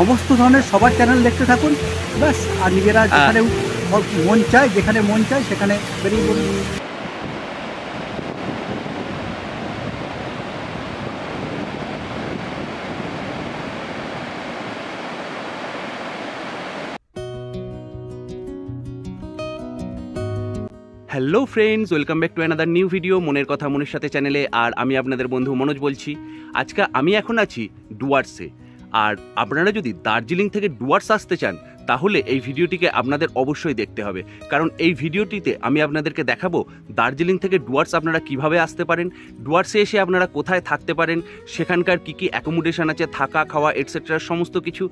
সমস্ত ধরনের সবার চ্যানেল দেখতে থাকুন, ব্যাস। আর নিজেরা যেখানে মন চায়, যেখানে মন চায় সেখানে বেরিয়ে পড়ুন। Hello friends, welcome back to another new video মনের কথা মনের সাথে চ্যানেলে। আর আমি আপনাদের বন্ধু মনোজ বলছি। আজকে আমি এখন আছি ডুয়ার্সে, আর আপনারা যদি দার্জিলিং থেকে ডুয়ার্স আসতে চান তাহলে এই ভিডিওটিকে আপনাদের অবশ্যই দেখতে হবে, কারণ এই ভিডিওটিতে আমি আপনাদেরকে দেখাবো দার্জিলিং থেকে ডুয়ার্স আপনারা কিভাবে আসতে পারেন, ডুয়ার্সে এসে আপনারা কোথায় থাকতে পারেন, সেখানকার কী কী অ্যাকোমোডেশন আছে, থাকা খাওয়া এটসেট্রা সমস্ত কিছু,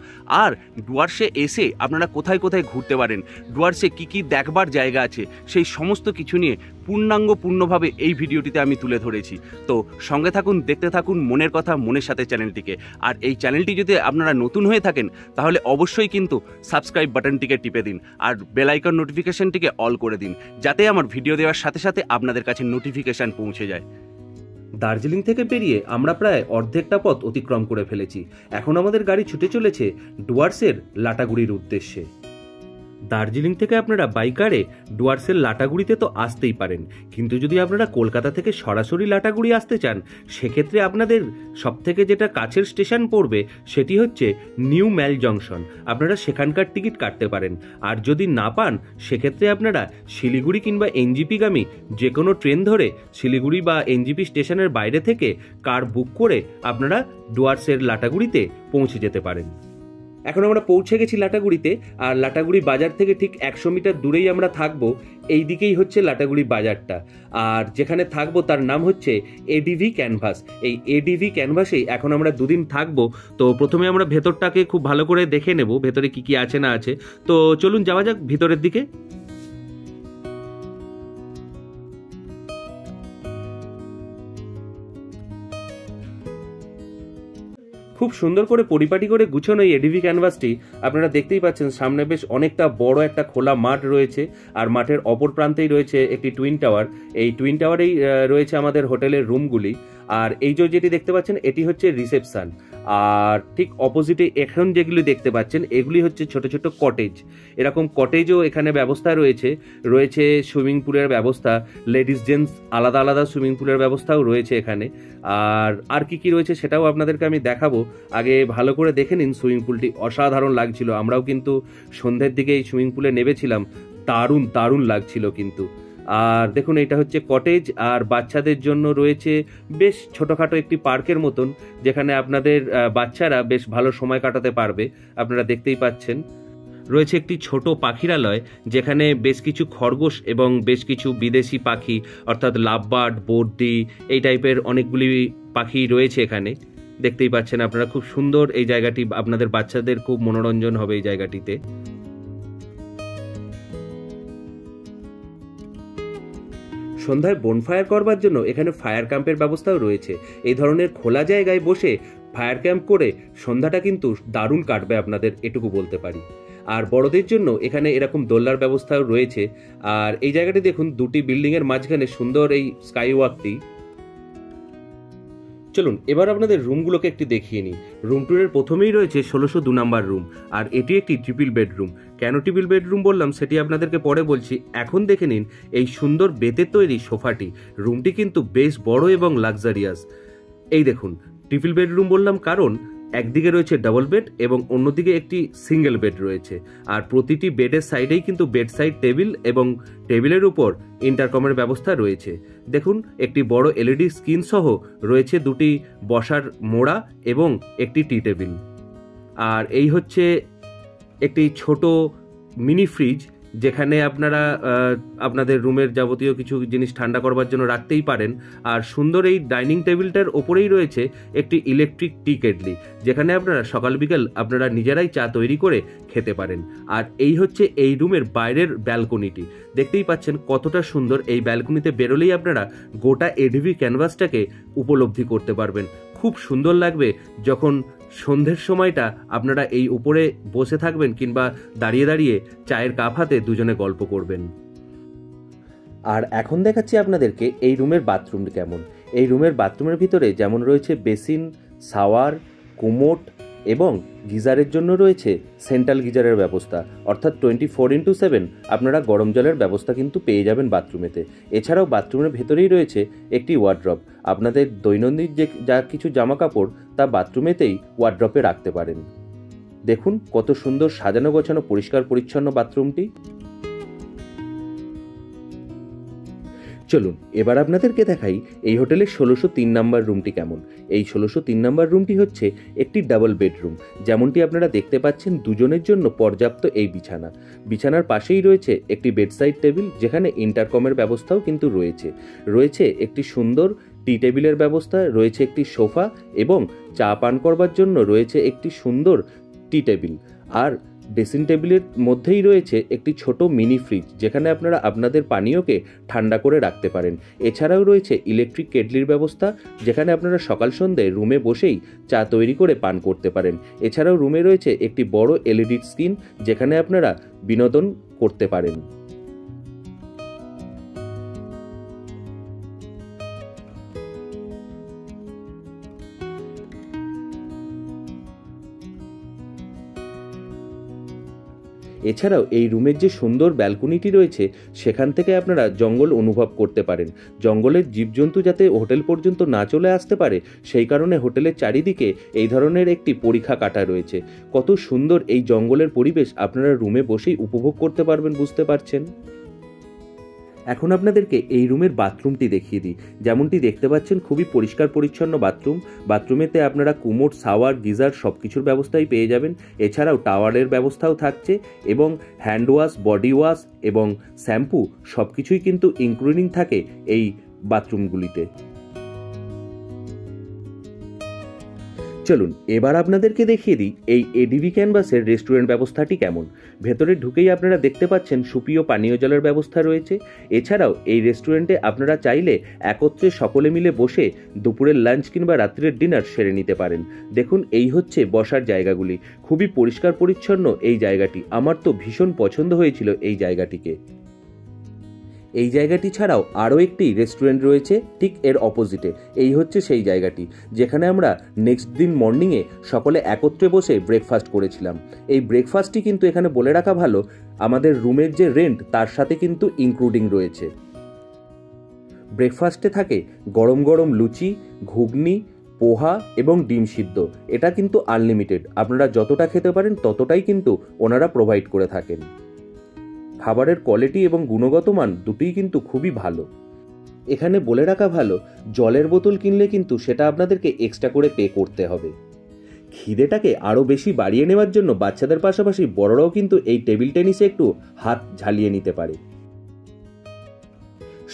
আর ডুয়ার্সে এসে আপনারা কোথায় কোথায় ঘুরতে পারেন, ডুয়ার্সে কী কী দেখবার জায়গা আছে, সেই সমস্ত কিছু নিয়ে পূর্ণভাবে এই ভিডিওটিতে আমি তুলে ধরেছি। তো সঙ্গে থাকুন, দেখতে থাকুন মনের কথা মনের সাথে চ্যানেলটিকে। আর এই চ্যানেলটি যদি আপনারা নতুন হয়ে থাকেন তাহলে অবশ্যই কিন্তু সাবস্ক্রাইব বাটনটিকে টিপে দিন আর বেল আইকন নোটিফিকেশনটিকে অল করে দিন, যাতে আমার ভিডিও দেওয়ার সাথে সাথে আপনাদের কাছে নোটিফিকেশন পৌঁছে যায়। দার্জিলিং থেকে বেরিয়ে আমরা প্রায় অর্ধেকটা পথ অতিক্রম করে ফেলেছি। এখন আমাদের গাড়ি ছুটে চলেছে ডুয়ার্সের লাটাগুড়ির উদ্দেশ্যে। দার্জিলিং থেকে আপনারা বাইকারে ডুয়ার্সের লাটাগুড়িতে তো আসতেই পারেন, কিন্তু যদি আপনারা কলকাতা থেকে সরাসরি লাটাগুড়ি আসতে চান সেক্ষেত্রে আপনাদের সবথেকে যেটা কাছের স্টেশন পড়বে সেটি হচ্ছে নিউ ম্যাল জংশন। আপনারা সেখানকার টিকিট কাটতে পারেন, আর যদি না পান সেক্ষেত্রে আপনারা শিলিগুড়ি কিংবা এনজিপিগামী যে কোনো ট্রেন ধরে শিলিগুড়ি বা এনজিপি স্টেশনের বাইরে থেকে কার বুক করে আপনারা ডুয়ার্সের লাটাগুড়িতে পৌঁছে যেতে পারেন। এখন আমরা পৌঁছে গেছি লাটাগুড়িতে, আর লাটাগুড়ি বাজার থেকে ঠিক 100 মিটার দূরেই আমরা থাকবো। এই দিকেই হচ্ছে লাটাগুড়ি বাজারটা, আর যেখানে থাকবো তার নাম হচ্ছে এডিভি ক্যানভাস। এই এডিভি ক্যানভাসেই এখন আমরা দুদিন থাকবো। তো প্রথমে আমরা ভেতরটাকে খুব ভালো করে দেখে নেব, ভেতরে কী কী আছে না আছে। তো চলুন যাওয়া যাক ভিতরের দিকে। খুব সুন্দর করে পরিপাটি করে গুছানো এই এডিভি ক্যানভাসটি আপনারা দেখতেই পাচ্ছেন। সামনে বেশ অনেকটা বড় একটা খোলা মাঠ রয়েছে, আর মাঠের অপর প্রান্তেই রয়েছে একটি টুইন টাওয়ার। এই টুইন টাওয়ারেই রয়েছে আমাদের হোটেলের রুমগুলি। আর এই যেটি দেখতে পাচ্ছেন এটি হচ্ছে রিসেপশান, আর ঠিক অপোজিটে এখন যেগুলি দেখতে পাচ্ছেন এগুলি হচ্ছে ছোট ছোট কটেজ। এরকম কটেজও এখানে ব্যবস্থা রয়েছে, সুইমিং পুলের ব্যবস্থা, লেডিস জেন্টস আলাদা আলাদা সুইমিং পুলের ব্যবস্থাও রয়েছে এখানে। আর কি কি রয়েছে সেটাও আপনাদেরকে আমি দেখাবো। আগে ভালো করে দেখে নিন, সুইমিং পুলটি অসাধারণ লাগছিল। আমরাও কিন্তু সন্ধ্যের দিকে এই সুইমিং পুলে নেমেছিলাম, দারুণ দারুণ লাগছিল কিন্তু। আর দেখুন এটা হচ্ছে কটেজ, আর বাচ্চাদের জন্য রয়েছে বেশ ছোটোখাটো একটি পার্কের মতন, যেখানে আপনাদের বাচ্চারা বেশ ভালো সময় কাটাতে পারবে। আপনারা দেখতেই পাচ্ছেন রয়েছে একটি ছোট পাখিরালয়, যেখানে বেশ কিছু খরগোশ এবং বেশ কিছু বিদেশি পাখি অর্থাৎ লাভবার্ড, বোর্ডি এই টাইপের অনেকগুলি পাখি রয়েছে এখানে। দেখতেই পাচ্ছেন আপনারা, খুব সুন্দর এই জায়গাটি, আপনাদের বাচ্চাদের খুব মনোরঞ্জন হবে এই জায়গাটিতে। সন্ধ্যায় বনফায়ার করবার জন্য এখানে ফায়ার ক্যাম্পের ব্যবস্থাও রয়েছে। এই ধরনের খোলা জায়গায় বসে ফায়ার ক্যাম্প করে সন্ধ্যাটা কিন্তু দারুণ কাটবে, আপনাদের এটুকু বলতে পারি। আর বড়দের জন্য এখানে এরকম দোলনার ব্যবস্থাও রয়েছে। আর এই জায়গাটি দেখুন, দুটি বিল্ডিংয়ের মাঝখানে সুন্দর এই স্কাইওয়াকটি। চলুন এবার আপনাদের রুমগুলোকে একটু দেখিয়ে নিই। রুম টুরের প্রথমেই রয়েছে 1602 নম্বর রুম, আর এটি একটি ট্রিপল বেডরুম। কেন ট্রিপল বেডরুম বললাম সেটি আপনাদেরকে পরে বলছি, এখন দেখে নিন এই সুন্দর বেতের তৈরি সোফাটি। রুমটি কিন্তু বেশ বড় এবং লাক্সারিয়াস। এই দেখুন, ট্রিপল বেডরুম বললাম কারণ একদিকে রয়েছে ডাবল বেড এবং অন্যদিকে একটি সিঙ্গেল বেড রয়েছে। আর প্রতিটি বেডের সাইডেই কিন্তু বেড সাইড টেবিল এবং টেবিলের উপর ইন্টারকমের ব্যবস্থা রয়েছে। দেখুন একটি বড় এলইডি স্ক্রিন সহ রয়েছে দুটি বসার মোড়া এবং একটি টি টেবিল। আর এই হচ্ছে একটি ছোট মিনি ফ্রিজ, যেখানে আপনারা আপনাদের রুমের যাবতীয় কিছু জিনিস ঠান্ডা করবার জন্য রাখতেই পারেন। আর সুন্দর এই ডাইনিং টেবিলটার ওপরেই রয়েছে একটি ইলেকট্রিক টি কেটলি, যেখানে আপনারা সকাল বিকাল আপনারা নিজেরাই চা তৈরি করে খেতে পারেন। আর এই হচ্ছে এই রুমের বাইরের ব্যালকনিটি। দেখতেই পাচ্ছেন কতটা সুন্দর, এই ব্যালকনিতে বেরোলেই আপনারা গোটা এডিভি ক্যানভাসটাকে উপলব্ধি করতে পারবেন। খুব সুন্দর লাগবে যখন সন্ধ্যের সময়টা আপনারা এই উপরে বসে থাকবেন কিংবা দাঁড়িয়ে দাঁড়িয়ে চায়ের কাপ হাতে দুজনে গল্প করবেন। আর এখন দেখাচ্ছি আপনাদেরকে এই রুমের বাথরুম কেমন। এই রুমের বাথরুমের ভিতরে যেমন রয়েছে বেসিন, শাওয়ার, কুমোট এবং গিজারের জন্য রয়েছে সেন্ট্রাল গিজারের ব্যবস্থা, অর্থাৎ 24/7 আপনারা গরম জলের ব্যবস্থা কিন্তু পেয়ে যাবেন বাথরুমেতে। এছাড়াও বাথরুমের ভেতরেই রয়েছে একটি ওয়ার্ড্রপ, আপনাদের দৈনন্দিন যে যা কিছু জামাকাপড় তা বাথরুমেতেই ওয়ার্ড্রপে রাখতে পারেন। দেখুন কত সুন্দর সাজানো গোছানো পরিষ্কার পরিচ্ছন্ন বাথরুমটি। চলুন এবার আপনাদেরকে দেখাই এই হোটেলের 1603 নম্বর রুমটি কেমন। এই 1603 নম্বর রুমটি হচ্ছে একটি ডাবল বেডরুম। যেমনটি আপনারা দেখতে পাচ্ছেন দুজনের জন্য পর্যাপ্ত এই বিছানা। বিছানার পাশেই রয়েছে একটি বেডসাইড টেবিল, যেখানে ইন্টারকমের ব্যবস্থাও কিন্তু রয়েছে। রয়েছে একটি সুন্দর টি টেবিলের ব্যবস্থা, রয়েছে একটি সোফা এবং চা পান করবার জন্য রয়েছে একটি সুন্দর টি টেবিল। আর ড্রেসিং টেবিলের মধ্যেই রয়েছে একটি ছোট মিনি ফ্রিজ, যেখানে আপনারা আপনাদের পানীয়কে ঠান্ডা করে রাখতে পারেন। এছাড়াও রয়েছে ইলেকট্রিক কেটলির ব্যবস্থা, যেখানে আপনারা সকাল সন্ধ্যায় রুমে বসেই চা তৈরি করে পান করতে পারেন। এছাড়াও রুমে রয়েছে একটি বড় এলইডি স্ক্রিন, যেখানে আপনারা বিনোদন করতে পারেন। এছাড়াও এই রুমের যে সুন্দর ব্যালকনিটি রয়েছে, সেখান থেকে আপনারা জঙ্গল অনুভব করতে পারেন। জঙ্গলের জীবজন্তু যাতে হোটেল পর্যন্ত না চলে আসতে পারে, সেই কারণে হোটেলের চারিদিকে এই ধরনের একটি পরিখা কাটা রয়েছে। কত সুন্দর এই জঙ্গলের পরিবেশ আপনারা রুমে বসেই উপভোগ করতে পারবেন, বুঝতে পারছেন। এখন আপনাদেরকে এই রুমের বাথরুমটি দেখিয়ে দিই। যেমনটি দেখতে পাচ্ছেন খুবই পরিষ্কার পরিচ্ছন্ন বাথরুম। বাথরুমেতে আপনারা কুমোট, শাওয়ার, গিজার সব কিছুর ব্যবস্থাই পেয়ে যাবেন। এছাড়াও টাওয়ারের ব্যবস্থাও থাকছে এবং হ্যান্ড ওয়াশ, বডি ওয়াশ এবং শ্যাম্পু সব কিছুই কিন্তু ইনক্লুডিং থাকে এই বাথরুমগুলিতে। চলুন এবার আপনাদেরকে দেখিয়ে দিই এই এডিবি ক্যানভাসের রেস্টুরেন্ট ব্যবস্থাটি কেমন। ভেতরে ঢুকেই আপনারা দেখতে পাচ্ছেন সুপেয় পানীয় জলের ব্যবস্থা রয়েছে। এছাড়াও এই রেস্টুরেন্টে আপনারা চাইলে একত্রে সকলে মিলে বসে দুপুরের লাঞ্চ কিংবা রাত্রের ডিনার সেরে নিতে পারেন। দেখুন এই হচ্ছে বসার জায়গাগুলি, খুবই পরিষ্কার পরিচ্ছন্ন এই জায়গাটি। আমার তো ভীষণ পছন্দ হয়েছিল এই জায়গাটিকে। এই জায়গাটি ছাড়াও আরও একটি রেস্টুরেন্ট রয়েছে ঠিক এর অপোজিটে। এই হচ্ছে সেই জায়গাটি যেখানে আমরা নেক্সট দিন মর্নিংয়ে সকলে একত্রে বসে ব্রেকফাস্ট করেছিলাম। এই ব্রেকফাস্টটি কিন্তু এখানে বলে রাখা ভালো, আমাদের রুমের যে রেন্ট তার সাথে কিন্তু ইনক্লুডিং রয়েছে। ব্রেকফাস্টে থাকে গরম গরম লুচি, ঘুগনি, পোহা এবং ডিম সিদ্ধ। এটা কিন্তু আনলিমিটেড, আপনারা যতটা খেতে পারেন ততটাই কিন্তু ওনারা প্রোভাইড করে থাকেন। খাবারের কোয়ালিটি এবং গুণগত মান দুটিই কিন্তু খুবই ভালো। এখানে বলে রাখা ভালো, জলের বোতল কিনলে কিন্তু সেটা আপনাদেরকে এক্সট্রা করে পে করতে হবে। খিদেটাকে আরও বেশি বাড়িয়ে নেওয়ার জন্য বাচ্চাদের পাশাপাশি বড়রাও কিন্তু এই টেবিল টেনিসে একটু হাত ঝালিয়ে নিতে পারে।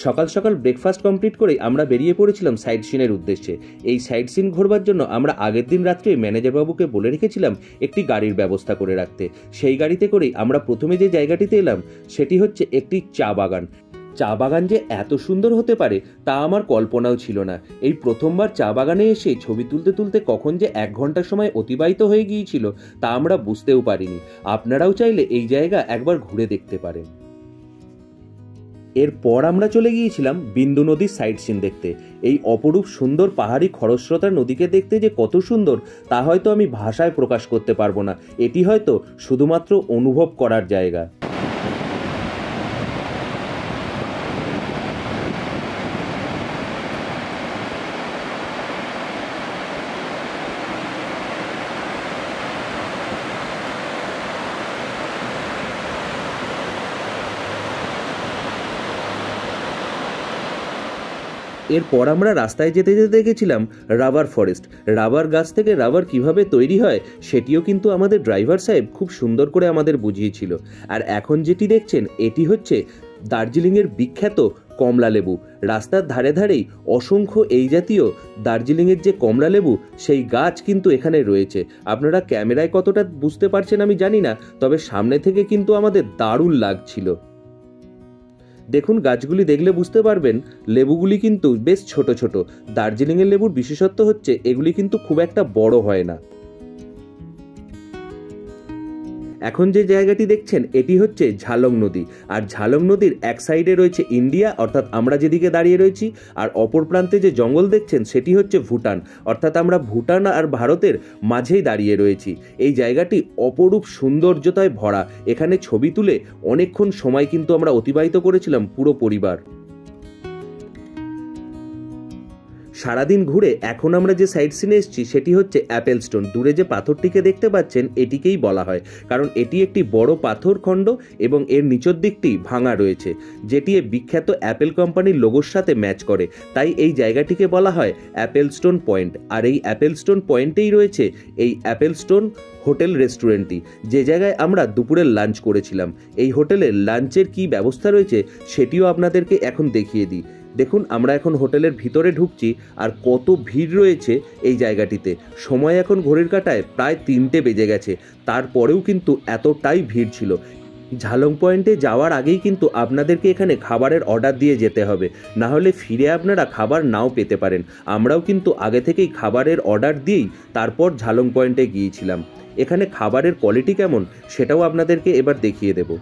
সকাল সকাল ব্রেকফাস্ট কমপ্লিট করে আমরা বেরিয়ে পড়েছিলাম সাইট সিনের উদ্দেশ্যে। এই সাইট সিন ঘোরবার জন্য আমরা আগের দিন রাত্রে ম্যানেজারবাবুকে বলে রেখেছিলাম একটি গাড়ির ব্যবস্থা করে রাখতে। সেই গাড়িতে করেই আমরা প্রথমে যে জায়গাটিতে এলাম সেটি হচ্ছে একটি চা বাগান। চা বাগান যে এত সুন্দর হতে পারে তা আমার কল্পনাও ছিল না। এই প্রথমবার চা বাগানে এসে ছবি তুলতে তুলতে কখন যে 1 ঘন্টা সময় অতিবাহিত হয়ে গিয়েছিল তা আমরা বুঝতেও পারিনি। আপনারাও চাইলে এই জায়গা একবার ঘুরে দেখতে পারেন। এরপর আমরা চলে গিয়েছিলাম বিন্দু নদীর সাইট সিন দেখতে। এই অপরূপ সুন্দর পাহাড়ি খরস্রোতা নদীকে দেখতে যে কত সুন্দর তা হয়তো আমি ভাষায় প্রকাশ করতে পারবো না। এটি হয়তো শুধুমাত্র অনুভব করার জায়গা। এরপর আমরা রাস্তায় যেতে যেতে দেখেছিলাম রাবার ফরেস্ট। রাবার গাছ থেকে রাবার কিভাবে তৈরি হয় সেটিও কিন্তু আমাদের ড্রাইভার সাহেব খুব সুন্দর করে আমাদের বুঝিয়েছিল। আর এখন যেটি দেখছেন এটি হচ্ছে দার্জিলিংয়ের বিখ্যাত কমলালেবু। রাস্তার ধারে ধারেই অসংখ্য এই জাতীয় দার্জিলিংয়ের যে কমলালেবু সেই গাছ কিন্তু এখানে রয়েছে। আপনারা ক্যামেরায় কতটা বুঝতে পারছেন আমি জানি না, তবে সামনে থেকে কিন্তু আমাদের দারুণ লাগছিল। দেখুন গাছগুলি দেখলে বুঝতে পারবেন লেবুগুলি কিন্তু বেশ ছোট ছোট। দার্জিলিংয়ের লেবুর বিশেষত্ব হচ্ছে এগুলি কিন্তু খুব একটা বড় হয় না। এখন যে জায়গাটি দেখছেন এটি হচ্ছে ঝালং নদী, আর ঝালং নদীর এক সাইডে রয়েছে ইন্ডিয়া অর্থাৎ আমরা যেদিকে দাঁড়িয়ে রয়েছি, আর অপর প্রান্তে যে জঙ্গল দেখছেন সেটি হচ্ছে ভুটান, অর্থাৎ আমরা ভুটান আর ভারতের মাঝেই দাঁড়িয়ে রয়েছি। এই জায়গাটি অপরূপ সৌন্দর্যতায় ভরা, এখানে ছবি তুলে অনেকক্ষণ সময় কিন্তু আমরা অতিবাহিত করেছিলাম পুরো পরিবার। সারাদিন ঘুরে এখন আমরা যে সাইট সিনে এসেছি সেটি হচ্ছে অ্যাপেল স্টোন। দূরে যে পাথরটিকে দেখতে পাচ্ছেন এটিকেই বলা হয়, কারণ এটি একটি বড় পাথর খণ্ড এবং এর নিচের দিকটি ভাঙা রয়েছে, যেটি বিখ্যাত অ্যাপেল কোম্পানির লোগোর সাথে ম্যাচ করে, তাই এই জায়গাটিকে বলা হয় অ্যাপেল স্টোন পয়েন্ট। আর এই অ্যাপেল স্টোন পয়েন্টেই রয়েছে এই অ্যাপেল স্টোন হোটেল রেস্টুরেন্টটি, যে জায়গায় আমরা দুপুরের লাঞ্চ করেছিলাম। এই হোটেলে লাঞ্চের কী ব্যবস্থা রয়েছে সেটিও আপনাদেরকে এখন দেখিয়ে দিই। দেখুন, আমরা এখন হোটেলের ভিতরে ঢুকছি, আর কত ভিড় রয়েছে এই জায়গাটিতে। সময় এখন ঘড়ির কাঁটায় প্রায় 3টে বেজে গেছে, তারপরেও কিন্তু এতটাই ভিড় ছিল। ঝালং পয়েন্টে যাওয়ার আগেই কিন্তু আপনাদেরকে এখানে খাবারের অর্ডার দিয়ে যেতে হবে, না হলে ফিরে আপনারা খাবার নাও পেতে পারেন। আমরাও কিন্তু আগে থেকেই খাবারের অর্ডার দিয়েই তারপর ঝালং পয়েন্টে গিয়েছিলাম। এখানে খাবারের কোয়ালিটি কেমন সেটাও আপনাদেরকে এবার দেখিয়ে দেবো।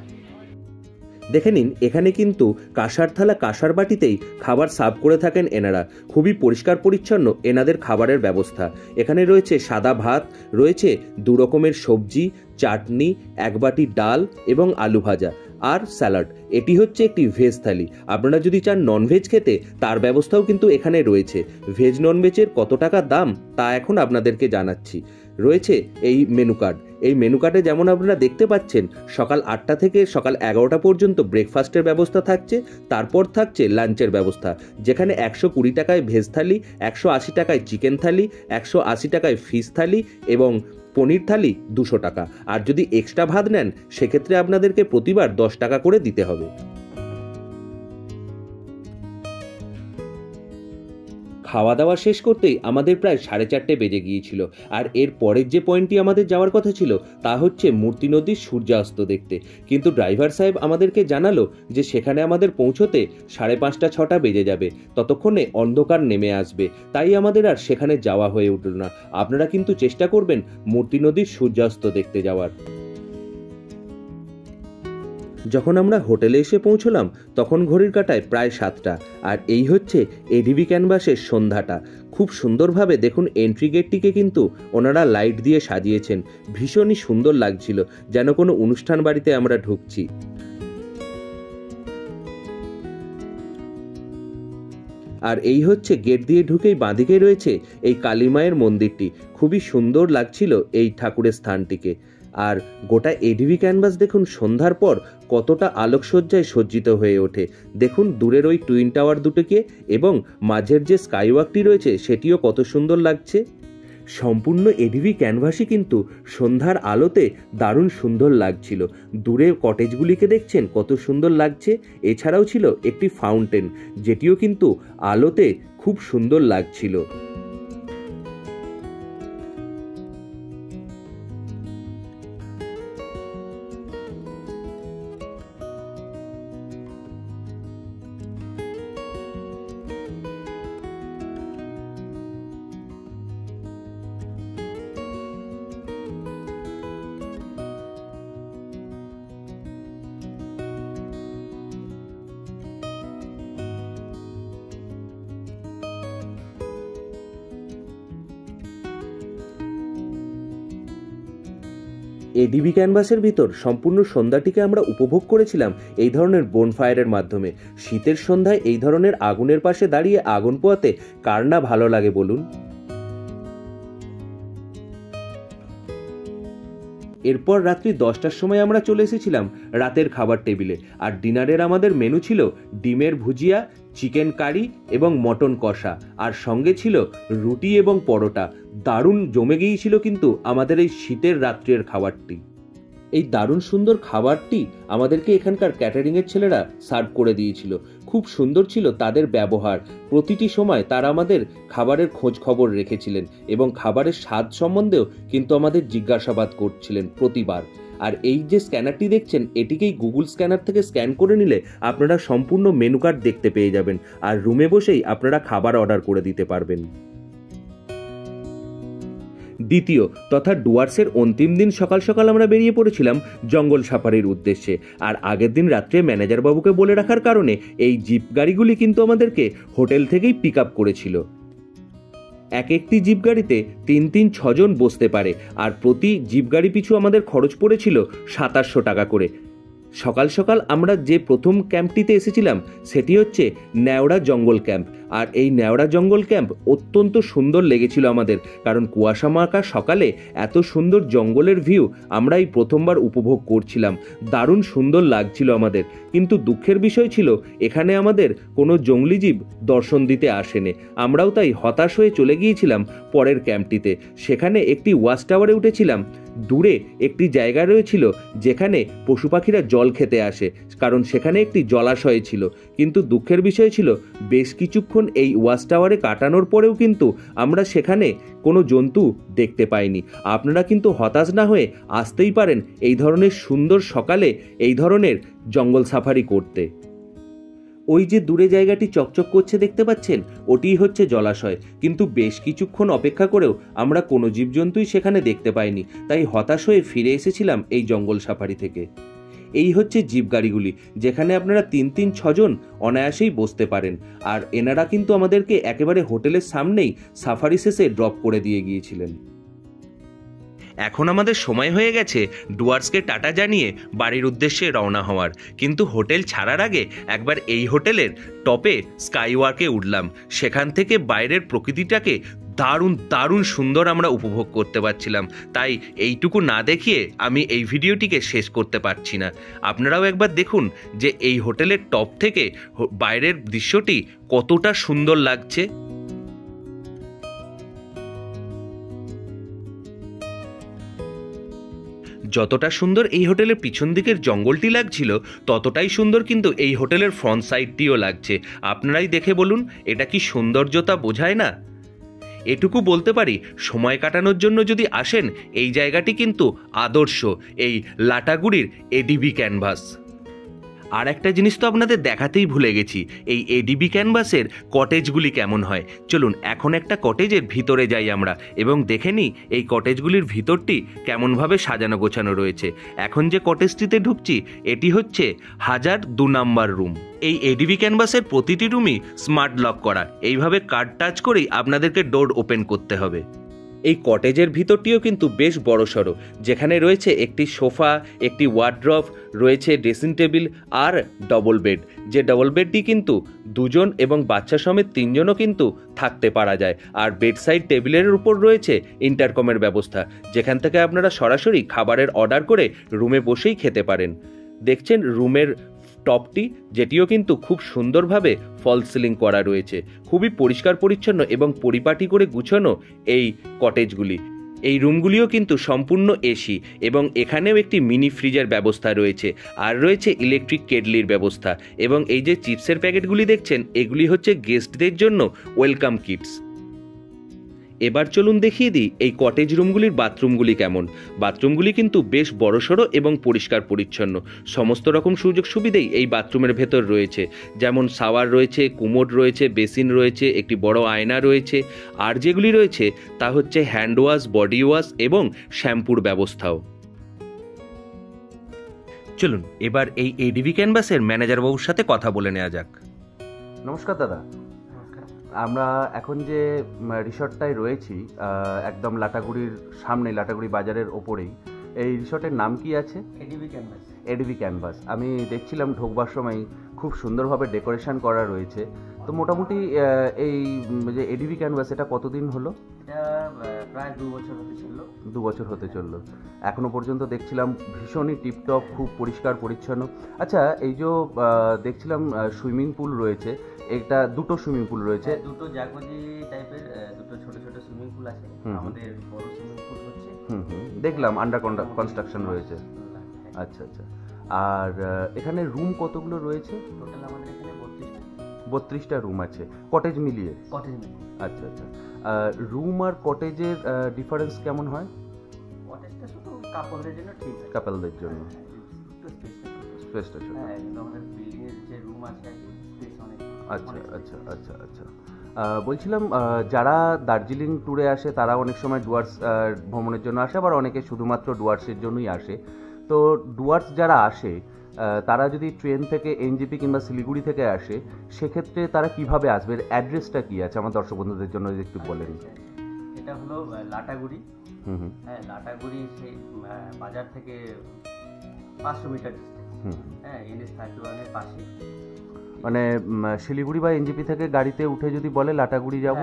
দেখে নিন, এখানে কিন্তু কাঁসার থালা কাঁসার বাটিতেই খাবার সার্ভ করে থাকেন এনারা। খুবই পরিষ্কার পরিচ্ছন্ন এনাদের খাবারের ব্যবস্থা। এখানে রয়েছে সাদা ভাত, রয়েছে দু রকমের সবজি, চাটনি, এক বাটি ডাল এবং আলু ভাজা আর স্যালাড। এটি হচ্ছে একটি ভেজ থালি। আপনারা যদি চান ননভেজ খেতে তার ব্যবস্থাও কিন্তু এখানে রয়েছে। ভেজ ননভেজের কত টাকা দাম তা এখন আপনাদেরকে জানাচ্ছি। রয়েছে এই মেনু কার্ড। এই মেনু কার্ডে যেমন আপনারা দেখতে পাচ্ছেন সকাল 8টা থেকে সকাল 11টা পর্যন্ত ব্রেকফাস্টের ব্যবস্থা থাকছে, তারপর থাকছে লাঞ্চের ব্যবস্থা, যেখানে 120 টাকায় ভেজ থালি, 180 টাকায় চিকেন থালি, 180 টাকায় ফিশ থালি এবং পনির থালি 200 টাকা। আর যদি এক্সট্রা ভাত নেন সেক্ষেত্রে আপনাদেরকে প্রতিবার 10 টাকা করে দিতে হবে। খাওয়া দাওয়া শেষ করতেই আমাদের প্রায় 4:30 বেজে গিয়েছিল। আর এর পরের যে পয়েন্টটি আমাদের যাওয়ার কথা ছিল তা হচ্ছে মূর্তি নদীর সূর্যাস্ত দেখতে, কিন্তু ড্রাইভার সাহেব আমাদেরকে জানালো যে সেখানে আমাদের পৌঁছতে 5:30-6টা বেজে যাবে, ততক্ষণে অন্ধকার নেমে আসবে, তাই আমাদের আর সেখানে যাওয়া হয়ে উঠল না। আপনারা কিন্তু চেষ্টা করবেন মূর্তি নদীর সূর্যাস্ত দেখতে যাওয়ার। যখন আমরা হোটেলে এসে পৌঁছলাম তখন ঘড়ির কাঁটায় প্রায় 7টা। আর এই হচ্ছে এডিবি ক্যানভাসের সন্ধ্যাটা। খুব সুন্দরভাবে দেখুন, এন্ট্রি গেটটিকে কিন্তু ওনারা লাইট দিয়ে সাজিয়েছেন, ভীষণই সুন্দর লাগছিল, যেন কোনো অনুষ্ঠান বাড়িতে আমরা ঢুকছি। আর এই হচ্ছে গেট দিয়ে ঢুকেই বাঁদিকে রয়েছে এই কালী মায়ের মন্দিরটি। খুবই সুন্দর লাগছিল এই ঠাকুরের স্থানটিকে। আর গোটা এডিবি ক্যানভাস দেখুন সন্ধ্যার পর কতটা আলোকসজ্জায় সজ্জিত হয়ে ওঠে। দেখুন দূরের ওই টুইন টাওয়ার দুটোকে এবং মাঝের যে স্কাইওয়াকটি রয়েছে সেটিও কত সুন্দর লাগছে। সম্পূর্ণ এডিবি ক্যানভাসই কিন্তু সন্ধ্যার আলোতে দারুণ সুন্দর লাগছিল। দূরে কটেজগুলিকে দেখছেন কত সুন্দর লাগছে। এছাড়াও ছিল একটি ফাউন্টেন, যেটিও কিন্তু আলোতে খুব সুন্দর লাগছিল। এডিবি ক্যানভাসের ভিতর সম্পূর্ণ সন্ধ্যাটিকে আমরা উপভোগ করেছিলাম এই ধরনের বনফায়ারের মাধ্যমে। শীতের সন্ধ্যায় এই ধরনের আগুনের পাশে দাঁড়িয়ে আগুন পোয়াতে কার না ভালো লাগে বলুন। এরপর রাত্রি 10টার সময় আমরা চলে এসেছিলাম রাতের খাবার টেবিলে। আর ডিনারের আমাদের মেনু ছিল ডিমের ভুজিয়া, চিকেন কারি এবং মটন কষা, আর সঙ্গে ছিল রুটি এবং পরোটা। দারুণ জমে গিয়েছিল কিন্তু আমাদের এই শীতের রাত্রের খাবারটি। এই দারুণ সুন্দর খাবারটি আমাদেরকে এখানকার ক্যাটারিংয়ের ছেলেরা সার্ভ করে দিয়েছিল। খুব সুন্দর ছিল তাদের ব্যবহার, প্রতিটি সময় তারা আমাদের খাবারের খোঁজ খবর রেখেছিলেন এবং খাবারের স্বাদ সম্বন্ধেও কিন্তু আমাদের জিজ্ঞাসাবাদ করছিলেন প্রতিবার। আর এই যে স্ক্যানারটি দেখছেন এটিকেই গুগল স্ক্যানার থেকে স্ক্যান করে নিলে আপনারা সম্পূর্ণ মেনু কার্ড দেখতে পেয়ে যাবেন, আর রুমে বসেই আপনারা খাবার অর্ডার করে দিতে পারবেন। দ্বিতীয় তথা ডুয়ার্সের অন্তিম দিন সকাল সকাল আমরা বেরিয়ে পড়েছিলাম জঙ্গল সাফারির উদ্দেশ্যে। আর আগের দিন রাত্রে ম্যানেজারবাবুকে বলে রাখার কারণে এই জিপ গাড়িগুলি কিন্তু আমাদেরকে হোটেল থেকেই পিক আপ করেছিল। এক একটি জিপ গাড়িতে তিন ছজন বসতে পারে, আর প্রতি জিপ গাড়ি পিছু আমাদের খরচ পড়েছিল 2700 টাকা করে। সকাল সকাল আমরা যে প্রথম ক্যাম্পটিতে এসেছিলাম সেটি হচ্ছে নেওড়া জঙ্গল ক্যাম্প। আর এই নেওড়া জঙ্গল ক্যাম্প অত্যন্ত সুন্দর লেগেছিল আমাদের, কারণ কুয়াশা মাখা সকালে এত সুন্দর জঙ্গলের ভিউ আমরা এই প্রথমবার উপভোগ করছিলাম। দারুণ সুন্দর লাগছিল আমাদের, কিন্তু দুঃখের বিষয় ছিল এখানে আমাদের কোনো জঙ্গলি জীব দর্শন দিতে আসেনি। আমরাও তাই হতাশ হয়ে চলে গিয়েছিলাম পরের ক্যাম্পটিতে। সেখানে একটি ওয়াচ টাওয়ারে উঠেছিলাম। দূরে একটি জায়গা রয়েছিল যেখানে পশু পাখিরা জল খেতে আসে, কারণ সেখানে একটি জলাশয় ছিল। কিন্তু দুঃখের বিষয় ছিল বেশ কিছুক্ষণ এই ওয়াচ টাওয়ারে কাটানোর পরেও কিন্তু আমরা সেখানে কোনো জন্তু দেখতে পাইনি। আপনারা কিন্তু হতাশ না হয়ে আসতেই পারেন এই ধরনের সুন্দর সকালে এই ধরনের জঙ্গল সাফারি করতে। ওই যে দূরে জায়গাটি চকচক করছে দেখতে পাচ্ছেন, ওটি হচ্ছে জলাশয়। কিন্তু বেশ কিছুক্ষণ অপেক্ষা করেও আমরা কোনো জীবজন্তুই সেখানে দেখতে পাইনি, তাই হতাশ হয়ে ফিরে এসেছিলাম এই জঙ্গল সাফারি থেকে। এই হচ্ছে জিপ গাড়িগুলি, যেখানে আপনারা তিন ছজন অনায়াসেই বসতে পারেন। আর এনারা কিন্তু আমাদেরকে একেবারে হোটেলের সামনেই সাফারি শেষে ড্রপ করে দিয়ে গিয়েছিলেন। এখন আমাদের সময় হয়ে গেছে ডুয়ার্সকে টাটা জানিয়ে বাড়ির উদ্দেশ্যে রওনা হওয়ার। কিন্তু হোটেল ছাড়ার আগে একবার এই হোটেলের টপে স্কাইওয়াকে উঠলাম। সেখান থেকে বাইরের প্রকৃতিটাকে দারুণ সুন্দর আমরা উপভোগ করতে পারছিলাম, তাই এইটুকু না দেখিয়ে আমি এই ভিডিওটিকে শেষ করতে পারছি না। আপনারাও একবার দেখুন যে এই হোটেলের টপ থেকে বাইরের দৃশ্যটি কতটা সুন্দর লাগছে। যতটা সুন্দর এই হোটেলের পিছন দিকের জঙ্গলটি লাগছিল, ততটাই সুন্দর কিন্তু এই হোটেলের ফ্রন্ট সাইডটিও লাগছে। আপনারাই দেখে বলুন এটা কি সৌন্দর্যতা বোঝায় না? এটুকু বলতে পারি, সময় কাটানোর জন্য যদি আসেন এই জায়গাটি কিন্তু আদর্শ, এই লাটাগুড়ির এডিবি ক্যানভাস। আর একটা জিনিস তো আপনাদের দেখাতেই ভুলে গেছি, এই এডিবি ক্যানভাসের কটেজগুলি কেমন হয়। চলুন এখন একটা কটেজের ভিতরে যাই আমরা এবং দেখে নিই এই কটেজগুলির ভিতরটি কেমনভাবে সাজানো গোছানো রয়েছে। এখন যে কটেজটিতে ঢুকছি এটি হচ্ছে 1002 নাম্বার রুম। এই এডিবি ক্যানভাসের প্রতিটি রুমই স্মার্ট লক করা, এইভাবে কার্ড টাচ করেই আপনাদেরকে ডোর ওপেন করতে হবে। এই কটেজের ভিতরটিও কিন্তু বেশ বড়সড়, যেখানে রয়েছে একটি সোফা, একটি ওয়ার্ড্রব, রয়েছে ড্রেসিং টেবিল আর ডবল বেড। যে ডবল বেডটি কিন্তু দুজন এবং বাচ্চা সমেত তিনজনও কিন্তু থাকতে পারা যায়। আর বেডসাইড টেবিলের উপর রয়েছে ইন্টারকমের ব্যবস্থা, যেখান থেকে আপনারা সরাসরি খাবারের অর্ডার করে রুমে বসেই খেতে পারেন। দেখছেন রুমের টপটি, যেটিও কিন্তু খুব সুন্দরভাবে ফলস সিলিং করা রয়েছে। খুবই পরিষ্কার পরিচ্ছন্ন এবং পরিপাটি করে গুছানো এই কটেজগুলি। এই রুমগুলিও কিন্তু সম্পূর্ণ এসি এবং এখানেও একটি মিনি ফ্রিজের ব্যবস্থা রয়েছে, আর রয়েছে ইলেকট্রিক কেটলির ব্যবস্থা। এবং এই যে চিপসের প্যাকেটগুলি দেখছেন, এগুলি হচ্ছে গেস্টদের জন্য ওয়েলকাম কিটস। এবার চলুন দেখিয়ে দিই এই কটেজ রুমগুলির বাথরুমগুলি কেমন। বাথরুমগুলি কিন্তু বেশ বড়সড় এবং পরিষ্কার পরিচ্ছন্ন। সমস্ত রকম সুযোগ সুবিধাই এই বাথরুমের ভেতর রয়েছে, যেমন শাওয়ার রয়েছে, কুমোড রয়েছে, বেসিন রয়েছে, একটি বড় আয়না রয়েছে। আর যেগুলি রয়েছে তা হচ্ছে হ্যান্ড ওয়াশ, বডি ওয়াশ এবং শ্যাম্পুর ব্যবস্থাও। চলুন এবার এই এডিবি ক্যানভাসের ম্যানেজারবাবুর সাথে কথা বলে নেওয়া যাক। নমস্কার দাদা, আমরা এখন যে রিসর্টটায় রয়েছি একদম লাটাগুড়ির সামনে, লাটাগুড়ি বাজারের ওপরেই, এই রিসর্টের নাম কি আছে? ADB Canvas. ADB Canvas. আমি দেখছিলাম ঢোকবার সময় খুব সুন্দরভাবে ডেকোরেশন করা রয়েছে। তো মোটামুটি এই যে এডিবি ক্যানভাস, এটা কতদিন হলো? এটা প্রায় 2 বছর হতে চললো। 2 বছর হতে চললো। এখনও পর্যন্ত দেখছিলাম ভীষণই টিপটপ, খুব পরিষ্কার পরিচ্ছন্ন। আচ্ছা, এই যে দেখছিলাম সুইমিং পুল রয়েছে, এটা দুটো সুইমিং পুল রয়েছে, দুটো জাগুজি টাইপের দুটো ছোট ছোট সুইমিং পুল আছে। আমাদের বড় সুইমিং পুল হচ্ছে, দেখলাম আন্ডার কনস্ট্রাকশন রয়েছে। আচ্ছা আচ্ছা। আর এখানে রুম কতগুলো রয়েছে? টোটাল আমাদের এখানে 32টা রুম আছে কটেজ মিলিয়ে। আচ্ছা আচ্ছা। রুম আর কটেজের ডিফারেন্স কেমন হয়? কটেজটা শুধু কাপলদের জন্য, ঠিক আছে, কাপলদের জন্য স্পেসটা ছোট। হ্যাঁ, আমাদের বিল্ডিং এর যে রুম আছে স্পেস অনেক। আচ্ছা আচ্ছা আচ্ছা আচ্ছা। বলছিলাম যারা দার্জিলিং ট্যুরে আসে তারা অনেক সময় ডুয়ার্স ভ্রমণের জন্য আসে, আবার অনেকে শুধুমাত্র ডুয়ার্সের জন্যই আসে। তো ডুয়ার্স যারা আসে তারা যদি ট্রেন থেকে এনজেপি কিংবা শিলিগুড়ি থেকে আসে সেক্ষেত্রে তারা কিভাবে আসবে, এর অ্যাড্রেসটা কী আছে আমার দর্শক বন্ধুদের জন্য একটু বলেন। এটা হলো লাটাগুড়ি, হ্যাঁ লাটাগুড়ি সেই বাজার থেকে 500 মিটার, হ্যাঁ NH-31 পাশে, মানে শিলিগুড়ি বা এনজেপি থেকে গাড়িতে উঠে যদি বলে লাটাগুড়ি যাব,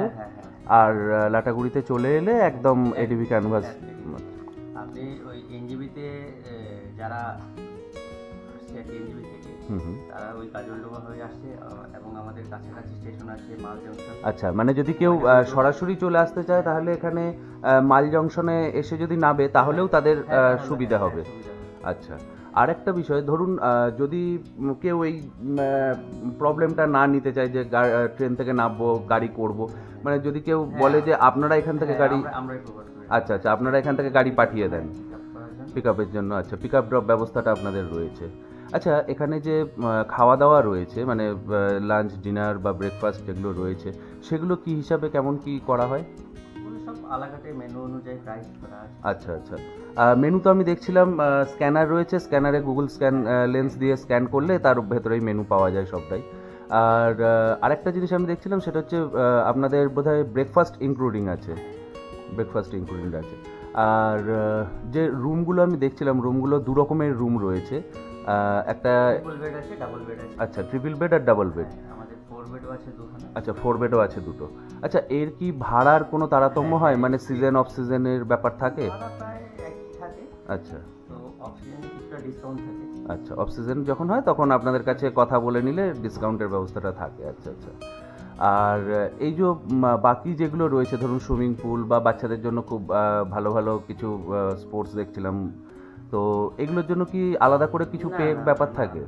আর লাটাগুড়িতে চলে এলে একদম এডিবি ক্যানভাস। আপনি ওই এনজেপিতে যারা এনজেপি থেকে তারা ওই কাজলডোবা হয়ে আসছে এবং আমাদের কাছাকাছি স্টেশন আছে মাল জংশন। আচ্ছা, মানে যদি কেউ সরাসরি চলে আসতে চায় তাহলে এখানে মাল জংশনে এসে যদি নামে তাহলেও তাদের সুবিধা হবে। আচ্ছা, আরেকটা বিষয়, ধরুন যদি কেউ এই প্রবলেমটা না নিতে চায় যে ট্রেন থেকে নামবো গাড়ি করব, মানে যদি কেউ বলে যে আপনারা এখান থেকে গাড়ি, আচ্ছা আচ্ছা আপনারা এখান থেকে গাড়ি পাঠিয়ে দেন পিক আপের জন্য, আচ্ছা পিক আপ ড্রপ ব্যবস্থাটা আপনাদের রয়েছে। আচ্ছা, এখানে যে খাওয়া দাওয়া রয়েছে মানে লাঞ্চ ডিনার বা ব্রেকফাস্ট যেগুলো রয়েছে সেগুলো কি হিসাবে কেমন কি করা হয়? আচ্ছা আচ্ছা, মেনু তো আমি দেখছিলাম স্ক্যানার রয়েছে, স্ক্যানারে গুগল স্ক্যান লেন্স দিয়ে স্ক্যান করলে তার ভেতরেই মেনু পাওয়া যায় সবটাই। আর আরেকটা জিনিস আমি দেখছিলাম সেটা হচ্ছে আপনাদের বোধহয় ব্রেকফাস্ট ইনক্লুডিং আছে, ব্রেকফাস্ট ইনক্লুডিং আছে। আর যে রুমগুলো আমি দেখছিলাম রুমগুলো দু রকমের রুম রয়েছে, একটা আচ্ছা ট্রিপল বেড আর ডাবল বেড, আচ্ছা 4 বেডও আছে দুটো। আচ্ছা, এর কি ভাড়ার কোনো তারতম্য হয়, মানে সিজন অফ সিজনের ব্যাপার থাকে? আচ্ছা, আচ্ছা অফ সিজন যখন হয় তখন আপনাদের কাছে কথা বলে নিলে ডিসকাউন্টের ব্যবস্থাটা থাকে। আচ্ছা আচ্ছা, আর এই যে বাকি যেগুলো রয়েছে ধরুন সুইমিং পুল বা বাচ্চাদের জন্য খুব ভালো ভালো কিছু স্পোর্টস দেখছিলাম, তো এগুলোর জন্য কি আলাদা করে কিছু পে ব্যাপার থাকে?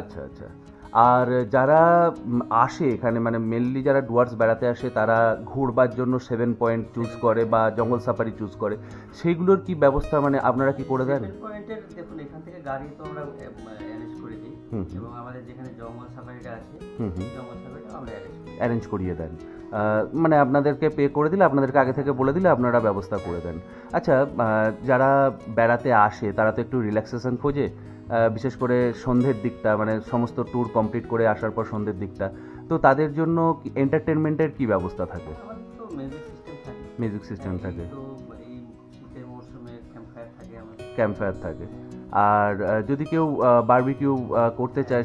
আচ্ছা আচ্ছা, আর যারা আসে এখানে মানে মেনলি যারা ডুয়ার্স বেড়াতে আসে তারা ঘুরবার জন্য 7 পয়েন্ট চুজ করে বা জঙ্গল সাফারি চুজ করে, সেইগুলোর কি ব্যবস্থা মানে আপনারা কি করে দেন? দেখুন এখান থেকে গাড়ি তো আমরা অ্যারেঞ্জ করে দিই এবং আমাদের যেখানে জঙ্গল সাফারিটা আছে জঙ্গল সাফারিটা আমরা অ্যারেঞ্জ করিয়ে দেন, মানে আপনাদেরকে পে করে দিলে আপনাদেরকে আগে থেকে বলে দিলে আপনারা ব্যবস্থা করে দেন। আচ্ছা, যারা বেড়াতে আসে তারা তো একটু রিল্যাক্সেশন খোঁজে, বিশেষ করে সন্ধ্যের দিকটা, মানে সমস্ত ট্যুর কমপ্লিট করে আসার পর সন্ধ্যের দিকটা, তো তাদের জন্য এন্টারটেনমেন্টের কি ব্যবস্থা থাকে? মিউজিক সিস্টেম থাকে, ক্যাম্প ফায়ার থাকে, আর যদি কেউ বারবিকিউ করতে চায়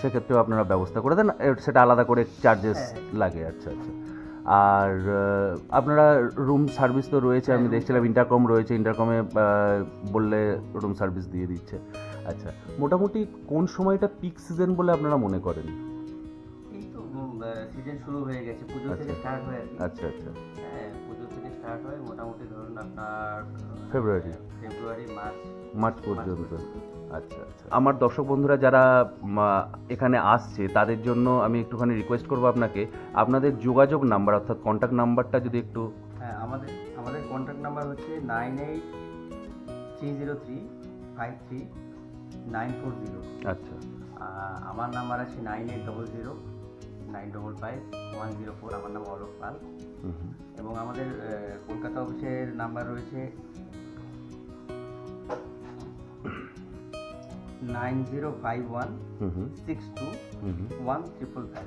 সেক্ষেত্রেও আপনারা ব্যবস্থা করে দেন, সেটা আলাদা করে চার্জেস লাগে। আচ্ছা আচ্ছা, আর আপনারা রুম সার্ভিস তো রয়েছে, আমি দেখছিলাম ইন্টারকম রয়েছে, ইন্টারকমে বললে রুম সার্ভিস দিয়ে দিচ্ছে। আচ্ছা, মোটামুটি কোন সময়টা পিক সিজন বলে আপনারা মনে করেন? এই তো সিজন শুরু হয়ে গেছে, পুজো থেকে স্টার্ট হয়। আচ্ছা আচ্ছা, হ্যাঁ পুজো থেকে স্টার্ট হয় মোটামুটি ধরুন আপনার ফেব্রুয়ারি মার্চ পর্যন্ত। আচ্ছা আচ্ছা, আমার দর্শক বন্ধুরা যারা এখানে আসছে তাদের জন্য আমি একটুখানি রিকোয়েস্ট করবো আপনাকে, আপনাদের যোগাযোগ নাম্বার অর্থাৎ কন্ট্যাক্ট নাম্বারটা যদি একটু। হ্যাঁ, আমাদের কন্ট্যাক্ট নাম্বার হচ্ছে 9830353940। আচ্ছা, আমার নাম্বার আছে 9800955104। আমার নাম অরূপ পাল এবং আমাদের কলকাতা অফিসের নাম্বার রয়েছে 9051621555।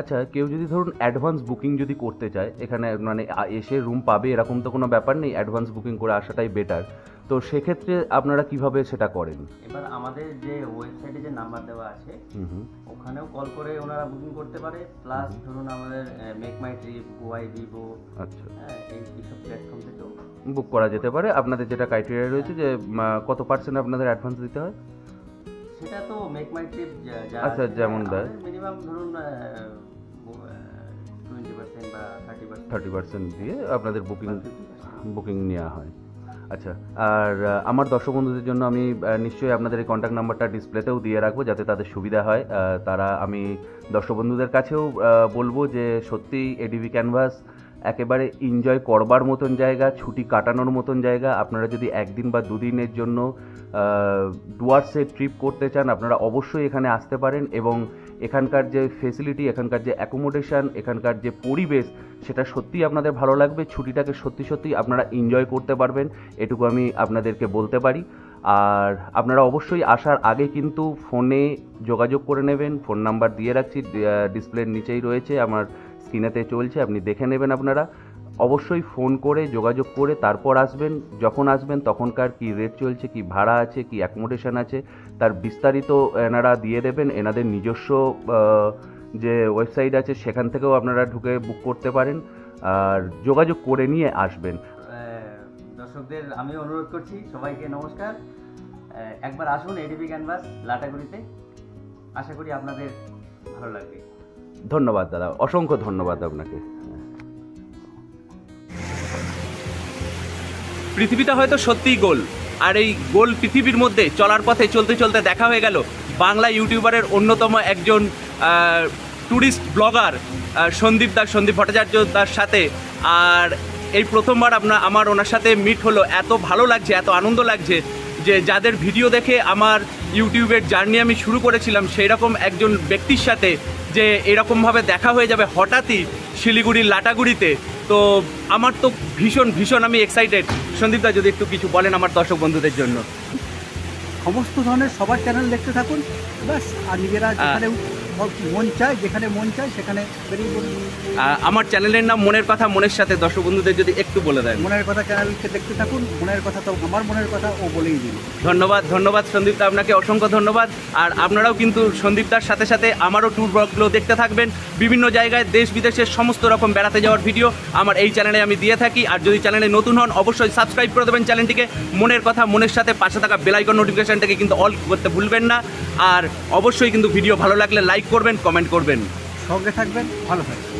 আচ্ছা, কেউ যদি ধরুন অ্যাডভান্স বুকিং যদি করতে চায় এখানে, মানে এসে রুম পাবে এরকম তো কোনো ব্যাপার নেই, অ্যাডভান্স বুকিং করে আসাটাই বেটার, তো সেক্ষেত্রে আপনারা কিভাবে সেটা করেন? এবার আমাদের যে ওয়েবসাইটে যে নাম্বার দেওয়া আছে ওখানেও কল করে ওনারা বুকিং করতে পারে, প্লাস ধরুন আমাদের make my trip, Goibibo, আচ্ছা এইসব প্ল্যাটফর্ম থেকেও বুক করা যেতে পারে। আপনাদের যেটা ক্রাইটেরিয়া রয়েছে যে কত পার্সেন্ট আপনাদের অ্যাডভান্স দিতে হয় সেটা তো মেক মাই ট্রিপ, আচ্ছা যেমন দেয় মিনিমাম ধরুন 20% বা 30% দিয়ে আপনাদের বুকিং নেওয়া হয়। আচ্ছা, আর আমার দর্শক বন্ধুদের জন্য আমি নিশ্চয়ই আপনাদের এই কন্ট্যাক্ট নাম্বারটা ডিসপ্লেতেও দিয়ে রাখবো যাতে তাদের সুবিধা হয়। আমি দর্শক বন্ধুদের কাছেও বলবো যে সত্যিই এডিবি ক্যানভাস একেবারে এনজয় করবার মতন জায়গা, ছুটি কাটানোর মতন জায়গা। আপনারা যদি একদিন বা দুদিনের জন্য ডুয়ার্সে ট্রিপ করতে চান, আপনারা অবশ্যই এখানে আসতে পারেন। এবং এখানকার যে ফেসিলিটি, এখানকার যে অ্যাকোমোডেশান, এখানকার যে পরিবেশ, সেটা সত্যিই আপনাদের ভালো লাগবে। ছুটিটাকে সত্যি আপনারা এনজয় করতে পারবেন, এটুকু আমি আপনাদেরকে বলতে পারি। আর আপনারা অবশ্যই আসার আগে কিন্তু ফোনে যোগাযোগ করে নেবেন। ফোন নাম্বার দিয়ে রাখছি, ডিসপ্লের নিচেই রয়েছে, আমার স্ক্রিনেতে চলছে, আপনি দেখে নেবেন। আপনারা অবশ্যই ফোন করে যোগাযোগ করে তারপর আসবেন। যখন আসবেন তখনকার কি রেট চলছে, কি ভাড়া আছে, কি অ্যাকোমোডেশান আছে, তার বিস্তারিত এনারা দিয়ে দেবেন। এনাদের নিজস্ব যে ওয়েবসাইট আছে সেখান থেকেও আপনারা ঢুকে বুক করতে পারেন। আর যোগাযোগ করে নিয়ে আসবেন। দর্শকদের আমি অনুরোধ করছি সবাইকে নমস্কার, একবার আসুন এডিবি ক্যানভাস লাটাগুড়িতে, আশা করি আপনাদের ভালো লাগবে। ধন্যবাদ দাদা, অসংখ্য ধন্যবাদ আপনাকে। পৃথিবীটা হয়তো সত্যিই গোল, আর এই গোল পৃথিবীর মধ্যে চলার পথে চলতে চলতে দেখা হয়ে গেল বাংলা ইউটিউবারের অন্যতম একজন ট্যুরিস্ট ব্লগার সন্দীপ ভট্টাচার্য দাস সাথে। আর এই প্রথমবার আমার ওনার সাথে মিট হলো। এত ভালো লাগছে, এত আনন্দ লাগছে, যে যাদের ভিডিও দেখে আমার ইউটিউবের জার্নি আমি শুরু করেছিলাম সেই রকম একজন ব্যক্তির সাথে যে এরকমভাবে দেখা হয়ে যাবে হঠাৎই শিলিগুড়ির লাটাগুড়িতে। তো আমার তো ভীষণ আমি এক্সাইটেড। সন্দীপদা যদি একটু কিছু বলেন আমার দর্শক বন্ধুদের জন্য। সমস্ত ধরনের সবার চ্যানেল দেখতে থাকুন, ব্যাস। আর নিজেরা যেখানে মন চায় সেখানে বেরিয়ে পড়ুন। আমার চ্যানেলের নাম মনের কথা মনের সাথে, দর্শক বন্ধুদের যদি একটু বলে দেন। মনের কথা চ্যানেলকে দেখতে থাকুন, মনের কথা তো আমার মনের কথা ও বলেই দিন। ধন্যবাদ সন্দীপদা, আপনাকে অসংখ্য ধন্যবাদ। আর আপনারাও কিন্তু সন্দীপদার সাথে সাথে আমারও ট্যুর ব্লগগুলো দেখতে থাকবেন। বিভিন্ন জায়গায় দেশ বিদেশের সমস্ত রকম বেড়াতে যাওয়ার ভিডিও আমার এই চ্যানেলে আমি দিয়ে থাকি। আর যদি চ্যানেলে নতুন হন অবশ্যই সাবস্ক্রাইব করে দেবেন চ্যানেলটিকে, মনের কথা মনের সাথে। পাশে থাকা বেল আইকন নোটিফিকেশনটাকে কিন্তু অল করতে ভুলবেন না। আর অবশ্যই কিন্তু ভিডিও ভালো লাগলে লাইক করবেন, কমেন্ট করবেন, সঙ্গে থাকবেন, ভালো থাকবেন।